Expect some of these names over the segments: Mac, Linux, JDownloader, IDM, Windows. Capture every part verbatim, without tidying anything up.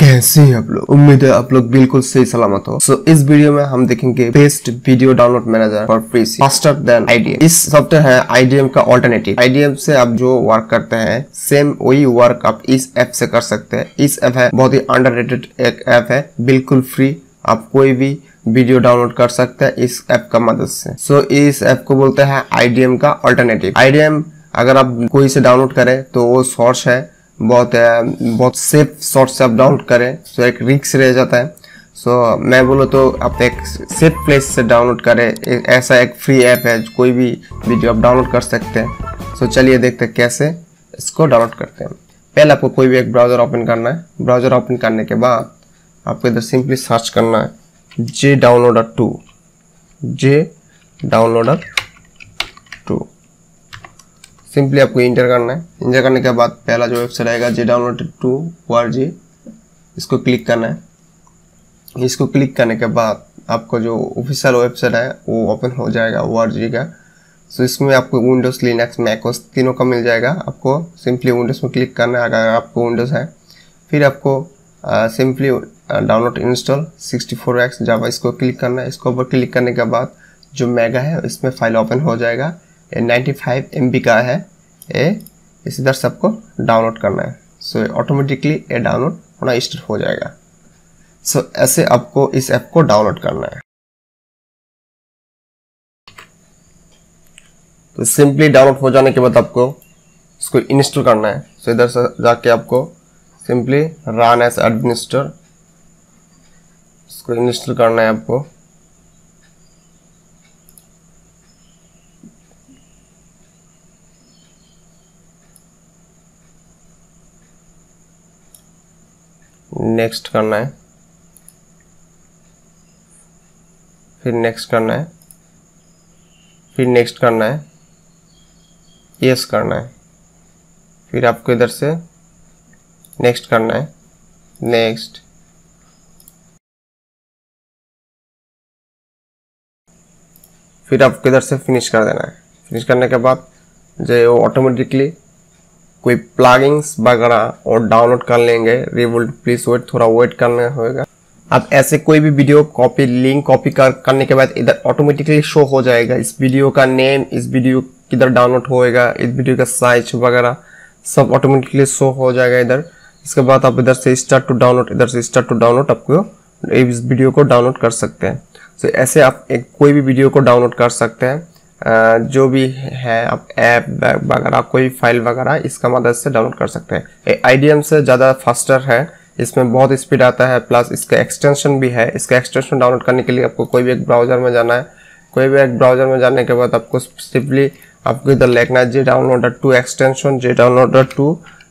कैसे हैं आप लोग, उम्मीद है आप लोग बिल्कुल सही सलामत हो। सो so, इस वीडियो में हम देखेंगे best video download manager for free faster than IDM. इस सॉफ्टवेयर है आईडीएम का ऑल्टरनेटिव। आईडीएम से आप जो वर्क करते हैं सेम वही वर्क आप इस ऐप से कर सकते हैं। इस ऐप है बहुत ही अंडररेटेड एक ऐप है, बिल्कुल फ्री। आप कोई भी वीडियो डाउनलोड कर सकते हैं इस ऐप का मदद से। सो so, इस ऐप को बोलते हैं आईडीएम का ऑल्टरनेटिव। आईडीएम अगर आप कोई से डाउनलोड करें तो वो सोर्स है, बहुत बहुत सेफ सोर्स से आप डाउनलोड करें तो एक रिस्क रह जाता है। सो so, मैं बोलूँ तो आप एक सेफ प्लेस से डाउनलोड करें। ऐसा एक फ्री ऐप है, कोई भी वीडियो आप डाउनलोड कर सकते हैं। सो so, चलिए देखते हैं कैसे इसको डाउनलोड करते हैं। पहले आपको कोई भी एक ब्राउज़र ओपन करना है। ब्राउज़र ओपन करने के बाद आपको इधर सिंपली सर्च करना है J downloader two, J downloader two. Simply आपको इंटर करना है। इंटर करने के बाद पहला जो वेबसाइट आएगा J downloader two dot O R G, इसको क्लिक करना है। इसको क्लिक करने के बाद आपको जो ऑफिशियल वेबसाइट है वो ओपन हो जाएगा ओ आर जी का। सो इसमें आपको विंडोज़, लिनक्स, मैकोस तीनों का मिल जाएगा। आपको सिंपली विंडोज़ में क्लिक करना है अगर आपको विंडोज़ है। फिर आपको simply download install sixty four X Java, इसको क्लिक करना है। इसको ऊपर क्लिक करने के बाद जो मेगा है इसमें फाइल ओपन हो जाएगा। नाइन्टी फाइव एम बी का है ये। इसी तरह से आपको डाउनलोड करना है। सो ऑटोमेटिकली ये डाउनलोड होना स्टार्ट हो जाएगा। सो so, ऐसे आपको इस ऐप को डाउनलोड करना है। तो सिंपली डाउनलोड हो जाने के बाद आपको इसको इंस्टॉल करना है। सो so, इधर से जाके आपको सिंपली रन एज एडमिनिस्ट्रेटर इसको इंस्टॉल करना है आपको। नेक्स्ट करना है, फिर नेक्स्ट करना है, फिर नेक्स्ट करना है, यस करना है। फिर आपको इधर से नेक्स्ट करना है, नेक्स्ट, फिर आपको इधर से फिनिश कर देना है। फिनिश करने के बाद जो ऑटोमेटिकली कोई प्लगइन्स वगैरह और डाउनलोड कर लेंगे। रिवोल्ट प्लीज वेट, थोड़ा वेट करना होगा। आप ऐसे कोई भी वीडियो कॉपी लिंक कॉपी कर, करने के बाद इधर ऑटोमेटिकली शो हो जाएगा। इस वीडियो का नेम, इस वीडियो किधर डाउनलोड होएगा, इस वीडियो का साइज वगैरह सब ऑटोमेटिकली शो हो जाएगा इधर। इसके बाद आप इधर से स्टार्ट टू डाउनलोड, इधर से स्टार्ट टू डाउनलोड आपको इस वीडियो को डाउनलोड कर सकते हैं। तो ऐसे आप एक कोई भी वीडियो को डाउनलोड कर सकते हैं। Uh, जो भी है आप ऐप वगैरह कोई फाइल वगैरह इसका मदद से डाउनलोड कर सकते हैं। आईडीएम से ज़्यादा फास्टर है, इसमें बहुत स्पीड आता है। प्लस इसका एक्सटेंशन भी है। इसका एक्सटेंशन डाउनलोड करने के लिए आपको कोई भी एक ब्राउज़र में जाना है। कोई भी एक ब्राउज़र में जाने के बाद आपको सिंपली आपको इधर लिखना है J downloader two extension, J downloader two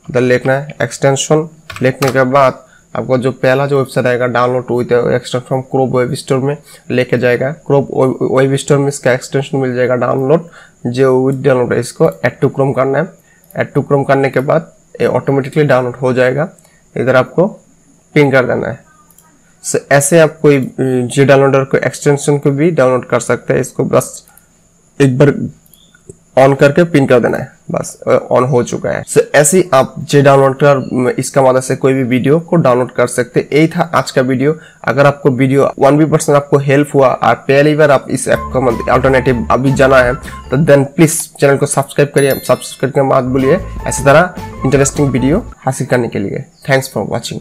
इधर लिखना है। एक्सटेंशन लिखने के बाद आपको जो पहला जो वेबसाइट आएगा download with extension from Chrome web store में लेके जाएगा। क्रोम वेब स्टोर में इसका एक्सटेंशन मिल जाएगा डाउनलोड जो विद डाउनलोड है। इसको ऐड टू क्रोम करना है। ऐड टू क्रोम करने के बाद ये ऑटोमेटिकली डाउनलोड हो जाएगा। इधर आपको पिंग कर देना है। सो ऐसे आप कोई जे डाउनलोडर को एक्सटेंशन को भी डाउनलोड कर सकते हैं। इसको बस एक बार ऑन करके पिन कर देना है, बस ऑन हो चुका है। सो so, ऐसे ही आप जे डाउनलोडर इसका मदद से कोई भी वीडियो को डाउनलोड कर सकते हैं। यही था आज का वीडियो। अगर आपको वीडियो वन भी परसेंट आपको हेल्प हुआ और पहली बार आप इस ऐप का मतलब अल्टरनेटिव अभी जाना है तो देन प्लीज चैनल को सब्सक्राइब करिए। सब्सक्राइब करके मत भूलिए ऐसी तरह इंटरेस्टिंग वीडियो हासिल करने के लिए। Thanks for watching.